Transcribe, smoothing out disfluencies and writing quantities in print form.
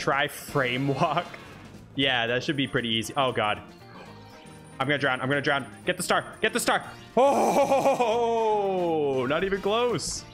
Try frame walk. Yeah, that should be pretty easy. Oh, God. I'm going to drown. I'm going to drown. Get the star. Get the star. Oh, not even close.